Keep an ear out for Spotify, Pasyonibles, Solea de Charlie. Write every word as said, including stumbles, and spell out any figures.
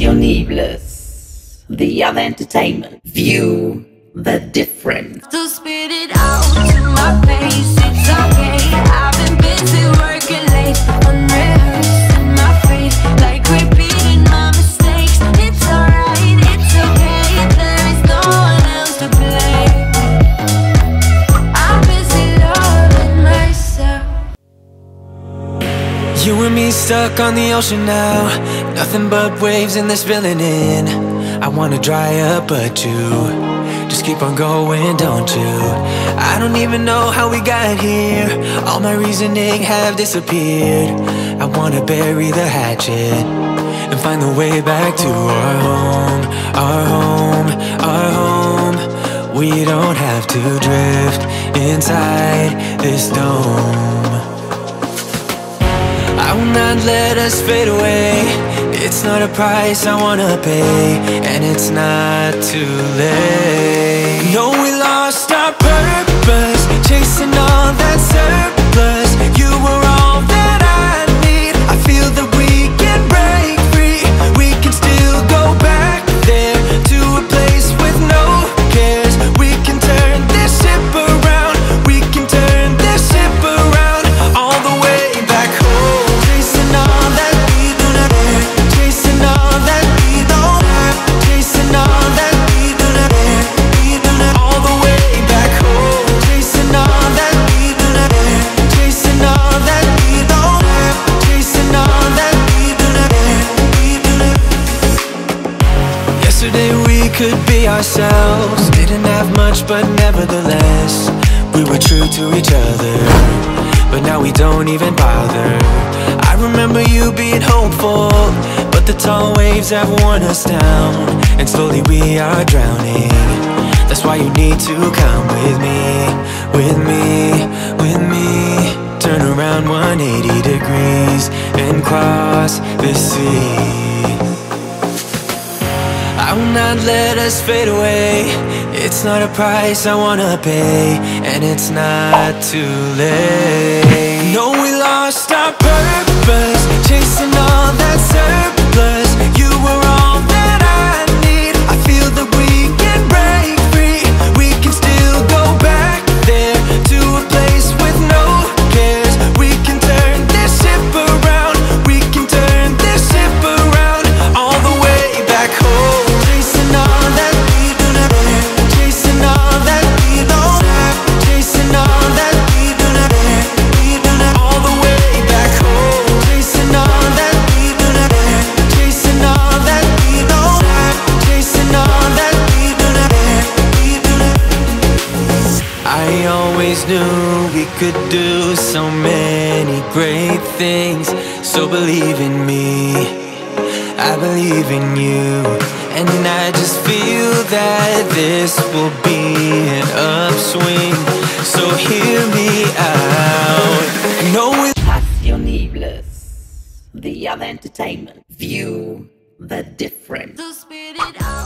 Pasyonibles, the other entertainment. View the difference. To spit it out to my face, it's okay. I've been busy working late, unrehearsing my face, like repeating my mistakes. It's alright, it's okay. There is no one else to blame. I'm busy loving myself. You and me stuck on the ocean now. Nothing but waves and they're spilling in. I wanna dry up, but you just keep on going, don't you? I don't even know how we got here. All my reasoning have disappeared. I wanna bury the hatchet and find the way back to our home, our home, our home. We don't have to drift inside this dome. I will not let us fade away. It's not a price I wanna pay, and it's not too late. No, we lost our purpose, chasing all that surplus. You were all that I need. I feel that we can break free. We can still go back there, to a place with no cares. We can turn this ship around. We can turn this ship around, all the way back home. Chasing all that we do not dare. Chasing all that we don't have. Chasing all that we do not dare. We do not, all the way back home. Chasing all that we do not dare. Chasing all that we don't have. Chasing all that we do not dare. We do not. Yesterday we could be ourselves. Didn't have much, but nevertheless we were true to each other. But now we don't even bother. I remember you being hopeful, but the tall waves have worn us down, and slowly we are drowning. That's why you need to come with me, with me, with me. Turn around one hundred eighty degrees and cross the sea. I will not let us fade away. It's not a price I wanna pay, and it's not too late. No, we lost our purpose, chasing all that surplus. You were all that I need. I feel that we can break free. We can still go back there, to a place with no cares. We can turn this ship around. We can turn this ship around, all the way back home. Chasing all that we do not dare. Chasing all that we don't have. Chasing all that we do not dare. We do not, all the way back home. Chasing all that we do not dare. Chasing all that we don't have. Chasing all that we do not dare. We do not. I always knew we could do so many great things. So believe in me, I believe in you. And I just feel that this will be an upswing, so hear me out. No, it's Pasyonibles, the other entertainment. View the difference. So spit it out.